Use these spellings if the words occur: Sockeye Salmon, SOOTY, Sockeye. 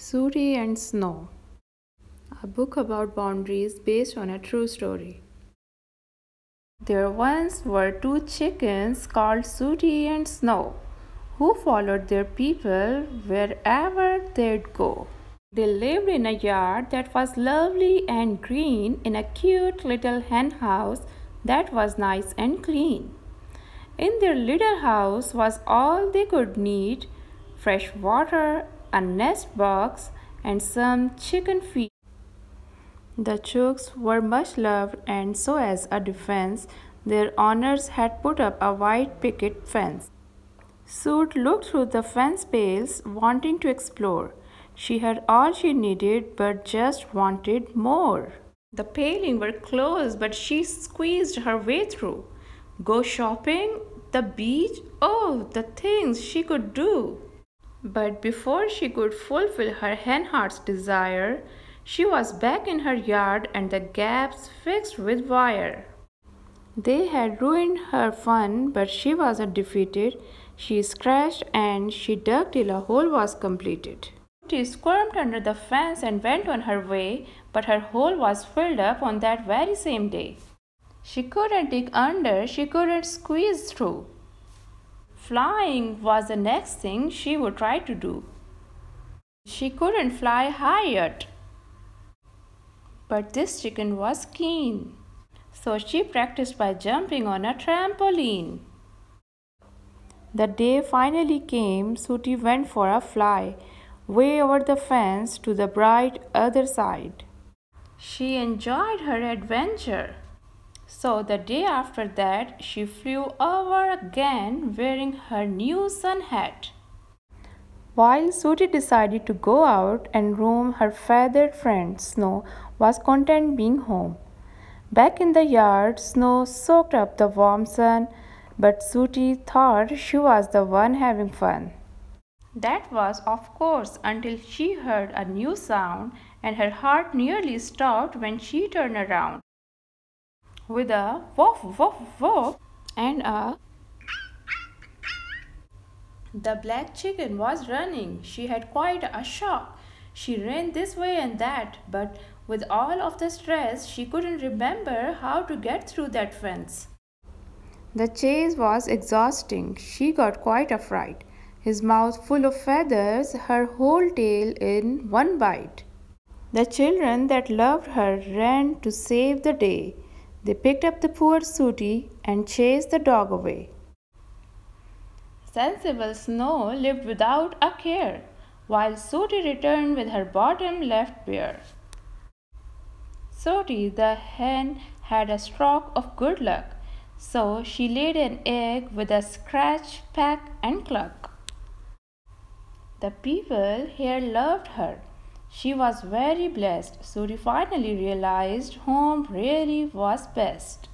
Sooty and Snow, a book about boundaries based on a true story. There once were two chickens called Sooty and Snow, who followed their people wherever they'd go. They lived in a yard that was lovely and green in a cute little hen house that was nice and clean. In their little house was all they could need: fresh water, a nest box, and some chicken feed. The chicks were much loved, and so as a defense, their owners had put up a white picket fence. Soot looked through the fence pales, wanting to explore. She had all she needed, but just wanted more. The palings were closed, but she squeezed her way through. Go shopping, the beach, oh, the things she could do. But before she could fulfill her hen heart's desire, she was back in her yard and the gaps fixed with wire. They had ruined her fun, but she wasn't defeated. She scratched and she dug till a hole was completed. She squirmed under the fence and went on her way, but her hole was filled up on that very same day. She couldn't dig under, she couldn't squeeze through. Flying was the next thing she would try to do. She couldn't fly high yet. But this chicken was keen, so she practiced by jumping on a trampoline. The day finally came. Sooty went for a fly, way over the fence to the bright other side. She enjoyed her adventure. So the day after that, she flew over again wearing her new sun hat. While Sooty decided to go out and roam, her feathered friend Snow was content being home. Back in the yard, Snow soaked up the warm sun, but Sooty thought she was the one having fun. That was, of course, until she heard a new sound, and her heart nearly stopped when she turned around. With a woof woof woof and a the black chicken was running. She had quite a shock. She ran this way and that, but with all of the stress, she couldn't remember how to get through that fence. The chase was exhausting. She got quite a fright. His mouth full of feathers, her whole tail in one bite. The children that loved her ran to save the day. They picked up the poor Sooty and chased the dog away. Sensible Snow lived without a care, while Sooty returned with her bottom left bare. Sooty the hen had a stroke of good luck, so she laid an egg with a scratch, peck, and cluck. The people here loved her. She was very blessed. Sooty finally realized home really was best.